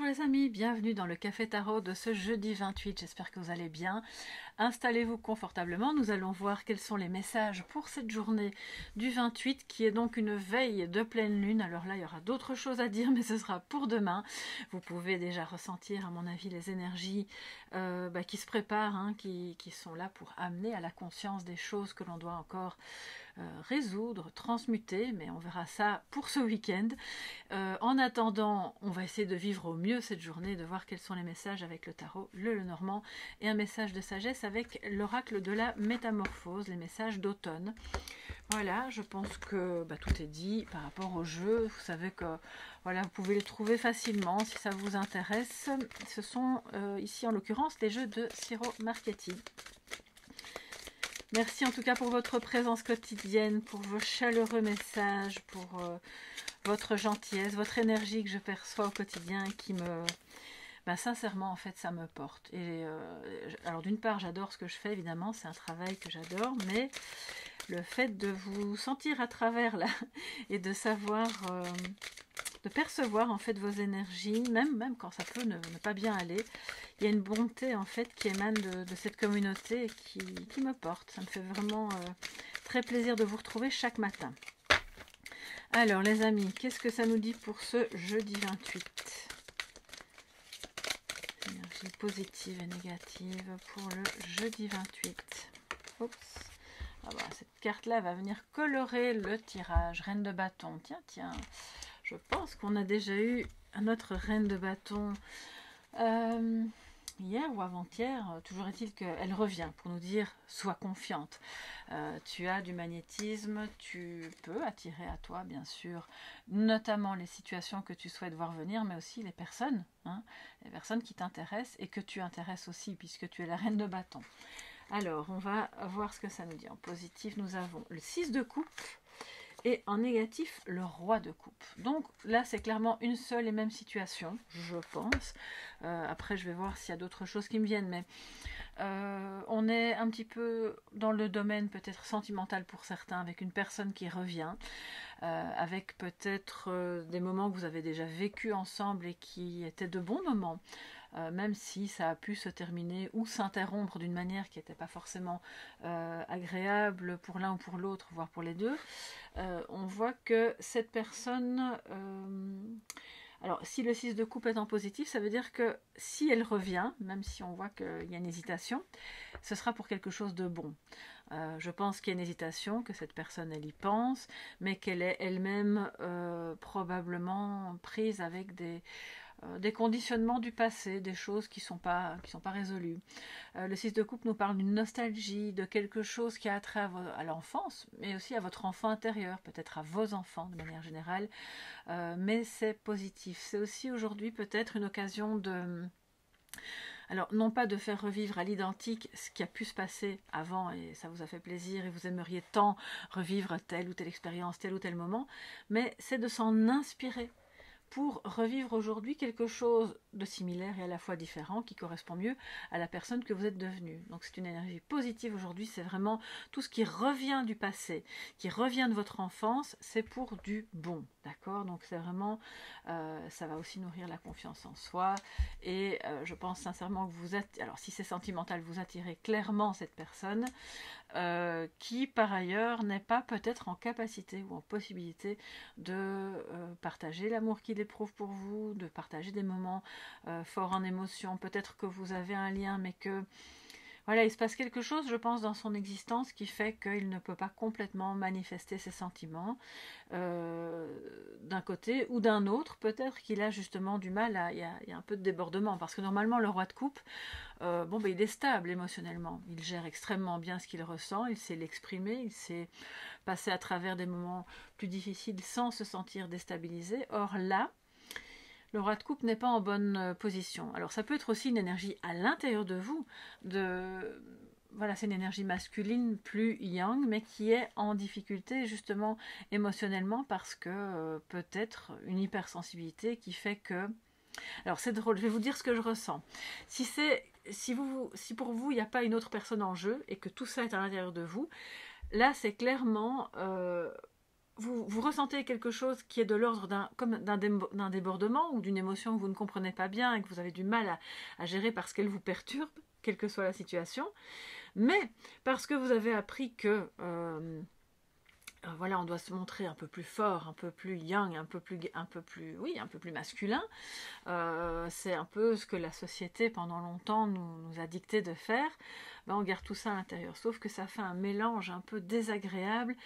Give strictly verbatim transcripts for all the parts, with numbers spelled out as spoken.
Bonjour les amis, bienvenue dans le Café Tarot de ce jeudi vingt-huit, j'espère que vous allez bien. Installez-vous confortablement, nous allons voir quels sont les messages pour cette journée du vingt-huit qui est donc une veille de pleine lune. Alors là il y aura d'autres choses à dire mais ce sera pour demain. Vous pouvez déjà ressentir à mon avis les énergies euh, bah, qui se préparent, hein, qui, qui sont là pour amener à la conscience des choses que l'on doit encore euh, résoudre, transmuter, mais on verra ça pour ce week-end. Euh, en attendant, on va essayer de vivre au mieux cette journée, de voir quels sont les messages avec le tarot, le Lenormand, et un message de sagesse avec l'oracle de la métamorphose, les messages d'automne. Voilà, je pense que bah, tout est dit par rapport au jeu. Vous savez que voilà, vous pouvez le trouver facilement si ça vous intéresse. Ce sont euh, ici en l'occurrence les jeux de Ciro Marketing. Merci en tout cas pour votre présence quotidienne, pour vos chaleureux messages, pour euh, votre gentillesse, votre énergie que je perçois au quotidien et qui me... Ben, sincèrement, en fait, ça me porte. Et, euh, alors d'une part, j'adore ce que je fais, évidemment, c'est un travail que j'adore, mais le fait de vous sentir à travers là et de savoir... Euh, de percevoir en fait vos énergies, même, même quand ça peut ne, ne pas bien aller, il y a une bonté en fait qui émane de, de cette communauté et qui, qui me porte. Ça me fait vraiment euh, très plaisir de vous retrouver chaque matin. Alors les amis, qu'est-ce que ça nous dit pour ce jeudi vingt-huit? Énergie positive et négative pour le jeudi vingt-huit. Oups. Ah bah, cette carte-là va venir colorer le tirage. Reine de bâton, tiens, tiens. Je pense qu'on a déjà eu notre reine de bâton euh, hier ou avant-hier. Toujours est-il qu'elle revient pour nous dire « sois confiante euh, ». Tu as du magnétisme, tu peux attirer à toi, bien sûr, notamment les situations que tu souhaites voir venir, mais aussi les personnes, hein, les personnes qui t'intéressent et que tu intéresses aussi, puisque tu es la reine de bâton. Alors, on va voir ce que ça nous dit. En positif, nous avons le six de coupe. Et en négatif, le roi de coupe. Donc là, c'est clairement une seule et même situation, je pense. Euh, après, je vais voir s'il y a d'autres choses qui me viennent. Mais euh, on est un petit peu dans le domaine peut-être sentimental pour certains, avec une personne qui revient, euh, avec peut-être euh, des moments que vous avez déjà vécu ensemble et qui étaient de bons moments. Euh, même si ça a pu se terminer ou s'interrompre d'une manière qui n'était pas forcément euh, agréable pour l'un ou pour l'autre, voire pour les deux, euh, on voit que cette personne... Euh, alors, si le six de coupe est en positif, ça veut dire que si elle revient, même si on voit qu'il y a une hésitation, ce sera pour quelque chose de bon. Euh, je pense qu'il y a une hésitation, que cette personne, elle y pense, mais qu'elle est elle-même euh, probablement prise avec des... des conditionnements du passé, des choses qui ne sont pas, qui sont pas résolues. Euh, le six de coupe nous parle d'une nostalgie, de quelque chose qui a trait à, à l'enfance, mais aussi à votre enfant intérieur, peut-être à vos enfants de manière générale, euh, mais c'est positif. C'est aussi aujourd'hui peut-être une occasion de... Alors, non pas de faire revivre à l'identique ce qui a pu se passer avant et ça vous a fait plaisir et vous aimeriez tant revivre telle ou telle expérience, tel ou tel moment, mais c'est de s'en inspirer pour revivre aujourd'hui quelque chose de similaire et à la fois différent qui correspond mieux à la personne que vous êtes devenue. Donc c'est une énergie positive aujourd'hui, c'est vraiment tout ce qui revient du passé, qui revient de votre enfance, c'est pour du bon, d'accord? Donc c'est vraiment, euh, ça va aussi nourrir la confiance en soi et euh, je pense sincèrement que vous êtes, alors si c'est sentimental, vous attirez clairement cette personne euh, qui par ailleurs n'est pas peut-être en capacité ou en possibilité de euh, partager l'amour qu'il éprouve pour vous, de partager des moments euh, forts en émotion. Peut-être que vous avez un lien, mais que voilà, il se passe quelque chose, je pense, dans son existence qui fait qu'il ne peut pas complètement manifester ses sentiments euh, d'un côté ou d'un autre. Peut-être qu'il a justement du mal à... Il y a, il y a un peu de débordement, parce que normalement, le roi de coupe, euh, bon, ben, il est stable émotionnellement. Il gère extrêmement bien ce qu'il ressent, il sait l'exprimer, il sait passer à travers des moments plus difficiles sans se sentir déstabilisé. Or là... le roi de coupe n'est pas en bonne position. Alors ça peut être aussi une énergie à l'intérieur de vous, de... voilà, c'est une énergie masculine plus yang, mais qui est en difficulté justement émotionnellement parce que euh, peut-être une hypersensibilité qui fait que... Alors c'est drôle, je vais vous dire ce que je ressens. Si, si, vous, si pour vous il n'y a pas une autre personne en jeu et que tout ça est à l'intérieur de vous, là c'est clairement... Euh... vous, vous ressentez quelque chose qui est de l'ordre d'un débordement ou d'une émotion que vous ne comprenez pas bien et que vous avez du mal à, à gérer parce qu'elle vous perturbe, quelle que soit la situation, mais parce que vous avez appris que... Euh, voilà, on doit se montrer un peu plus fort, un peu plus yang, un peu plus, un peu plus, oui, un peu plus masculin. Euh, c'est un peu ce que la société pendant longtemps nous, nous a dicté de faire. Ben, on garde tout ça à l'intérieur, sauf que ça fait un mélange un peu désagréable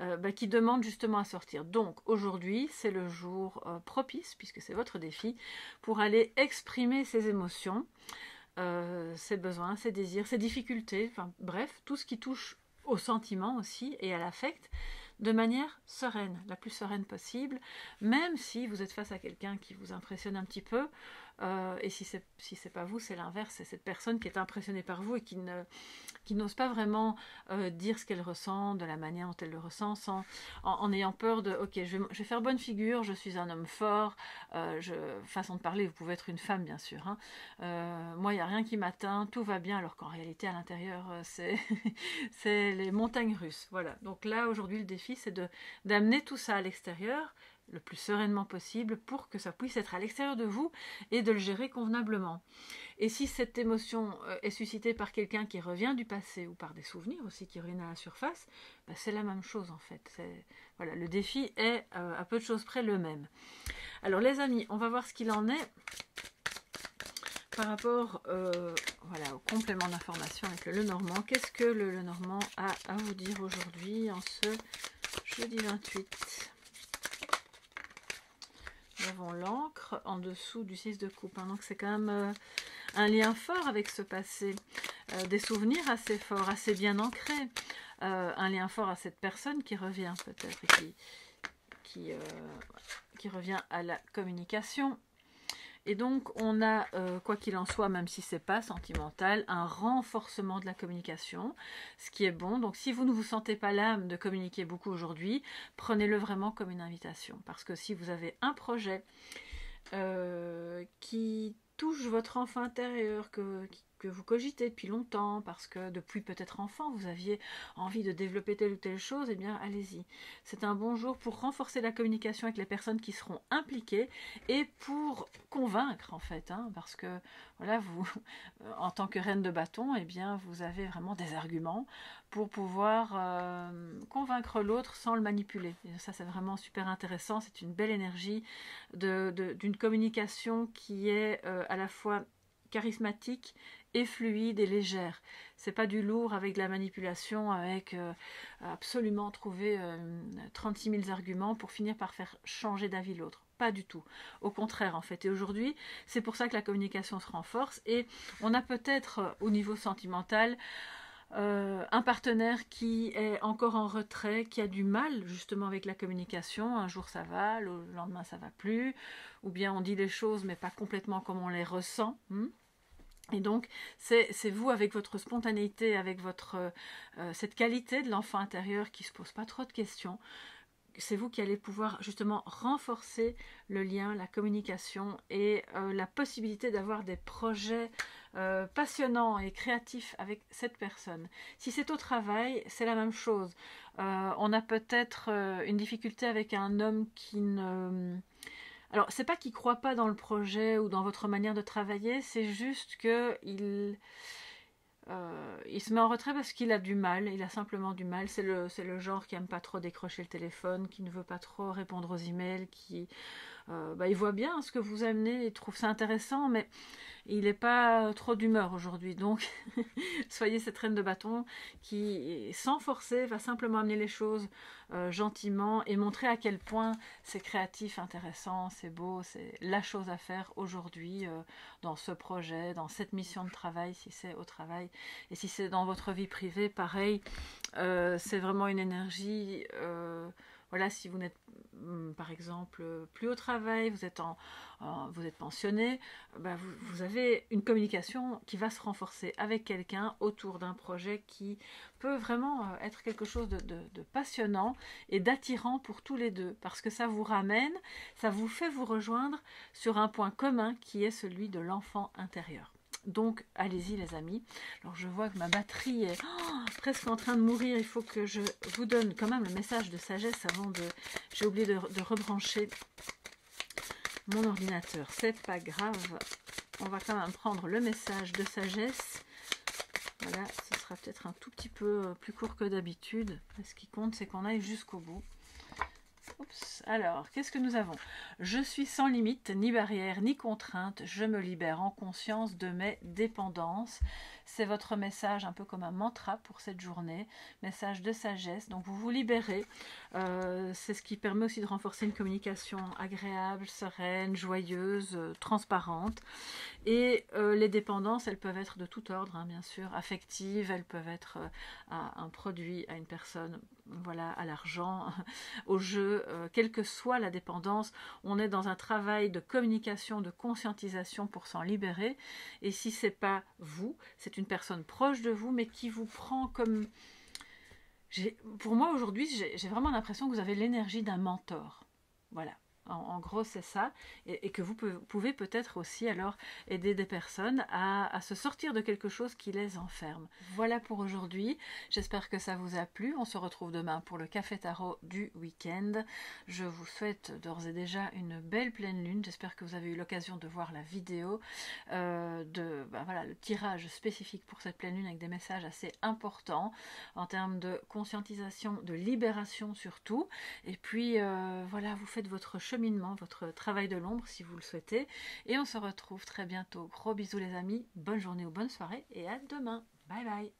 euh, ben, qui demande justement à sortir. Donc aujourd'hui, c'est le jour euh, propice, puisque c'est votre défi, pour aller exprimer ses émotions, euh, ses besoins, ses désirs, ses difficultés, enfin bref, tout ce qui touche au sentiment aussi et à l'affect, de manière sereine, la plus sereine possible, même si vous êtes face à quelqu'un qui vous impressionne un petit peu, euh, et si c'est si c'est pas vous, c'est l'inverse, c'est cette personne qui est impressionnée par vous et qui ne qui n'ose pas vraiment euh, dire ce qu'elle ressent, de la manière dont elle le ressent, sans, en, en ayant peur de, ok, je vais, je vais faire bonne figure, je suis un homme fort, euh, je, façon de parler, vous pouvez être une femme, bien sûr, hein, euh, moi, il n'y a rien qui m'atteint, tout va bien, alors qu'en réalité, à l'intérieur, c'est les montagnes russes, voilà. Donc là, aujourd'hui, le défi, c'est de d'amener tout ça à l'extérieur le plus sereinement possible pour que ça puisse être à l'extérieur de vous et de le gérer convenablement. Et si cette émotion est suscitée par quelqu'un qui revient du passé ou par des souvenirs aussi qui reviennent à la surface, ben c'est la même chose en fait. Voilà, le défi est euh, à peu de choses près le même. Alors les amis, on va voir ce qu'il en est par rapport euh, voilà, au complément d'information avec le Lenormand. Qu'est-ce que le Lenormand a à vous dire aujourd'hui en ce jeudi vingt-huit? Nous avons l'encre en dessous du six de coupe. Hein, donc c'est quand même euh, un lien fort avec ce passé. Euh, des souvenirs assez forts, assez bien ancrés. Euh, un lien fort à cette personne qui revient peut-être et qui, qui, euh, qui revient à la communication. Et donc, on a, euh, quoi qu'il en soit, même si ce n'est pas sentimental, un renforcement de la communication, ce qui est bon. Donc, si vous ne vous sentez pas l'âme de communiquer beaucoup aujourd'hui, prenez-le vraiment comme une invitation. Parce que si vous avez un projet euh, qui touche votre enfant intérieur, que, que vous cogitez depuis longtemps, parce que depuis peut-être enfant, vous aviez envie de développer telle ou telle chose, eh bien, allez-y. C'est un bon jour pour renforcer la communication avec les personnes qui seront impliquées et pour convaincre, en fait, hein, parce que, voilà, vous, en tant que reine de bâton, eh bien, vous avez vraiment des arguments pour pouvoir euh, convaincre l'autre sans le manipuler. Et ça, c'est vraiment super intéressant. C'est une belle énergie de, de, d'une communication qui est euh, à la fois charismatique et fluide et légère. C'est pas du lourd avec de la manipulation, avec euh, absolument trouver euh, trente-six mille arguments pour finir par faire changer d'avis l'autre. Pas du tout. Au contraire, en fait. Et aujourd'hui, c'est pour ça que la communication se renforce. Et on a peut-être, euh, au niveau sentimental, Euh, un partenaire qui est encore en retrait, qui a du mal justement avec la communication. Un jour ça va, le lendemain ça va plus, ou bien on dit les choses mais pas complètement comme on les ressent. Hmm. Et donc, c'est vous, avec votre spontanéité, avec votre, euh, cette qualité de l'enfant intérieur qui ne se pose pas trop de questions, c'est vous qui allez pouvoir justement renforcer le lien, la communication et euh, la possibilité d'avoir des projets euh, passionnants et créatifs avec cette personne. Si c'est au travail, c'est la même chose. Euh, on a peut-être euh, une difficulté avec un homme qui ne... Alors, c'est pas qu'il ne croit pas dans le projet ou dans votre manière de travailler, c'est juste qu'il... Euh, il se met en retrait parce qu'il a du mal, il a simplement du mal. C'est le, c'est le genre qui n'aime pas trop décrocher le téléphone, qui ne veut pas trop répondre aux emails, qui euh, bah, il voit bien ce que vous amenez, il trouve ça intéressant, mais il n'est pas trop d'humeur aujourd'hui. Donc, soyez cette reine de bâton qui, sans forcer, va simplement amener les choses euh, gentiment et montrer à quel point c'est créatif, intéressant, c'est beau, c'est la chose à faire aujourd'hui euh, dans ce projet, dans cette mission de travail, si c'est au travail. Et si c'est dans votre vie privée, pareil, euh, c'est vraiment une énergie... Euh, voilà, si vous n'êtes par exemple plus au travail, vous êtes, en, en, vous êtes pensionné, bah vous, vous avez une communication qui va se renforcer avec quelqu'un autour d'un projet qui peut vraiment être quelque chose de, de, de passionnant et d'attirant pour tous les deux. Parce que ça vous ramène, ça vous fait vous rejoindre sur un point commun qui est celui de l'enfant intérieur. Donc, allez-y les amis. Alors, je vois que ma batterie est oh, presque en train de mourir. Il faut que je vous donne quand même le message de sagesse avant de... J'ai oublié de, de rebrancher mon ordinateur. C'est pas grave. On va quand même prendre le message de sagesse. Voilà, ce sera peut-être un tout petit peu plus court que d'habitude. Ce qui compte, c'est qu'on aille jusqu'au bout. Oups. Alors, qu'est-ce que nous avons? Je suis sans limite, ni barrière, ni contrainte. Je me libère en conscience de mes dépendances. C'est votre message, un peu comme un mantra pour cette journée. Message de sagesse. Donc, vous vous libérez. Euh, c'est ce qui permet aussi de renforcer une communication agréable, sereine, joyeuse, euh, transparente. Et euh, les dépendances, elles peuvent être de tout ordre, hein, bien sûr. Affectives, elles peuvent être euh, à un produit, à une personne... Voilà, à l'argent, au jeu, euh, quelle que soit la dépendance, on est dans un travail de communication, de conscientisation pour s'en libérer. Et si ce n'est pas vous, c'est une personne proche de vous, mais qui vous prend comme... Pour moi, aujourd'hui, j'ai vraiment l'impression que vous avez l'énergie d'un mentor. Voilà. En gros, c'est ça, et, et que vous pouvez peut-être aussi alors aider des personnes à, à se sortir de quelque chose qui les enferme. Voilà pour aujourd'hui, j'espère que ça vous a plu. On se retrouve demain pour le Café Tarot du week-end. Je vous souhaite d'ores et déjà une belle pleine lune, j'espère que vous avez eu l'occasion de voir la vidéo, euh, de ben voilà, le tirage spécifique pour cette pleine lune avec des messages assez importants en termes de conscientisation, de libération surtout. Et puis euh, voilà, vous faites votre chemin, votre travail de l'ombre si vous le souhaitez, et on se retrouve très bientôt. Gros bisous les amis, bonne journée ou bonne soirée, et à demain, bye bye.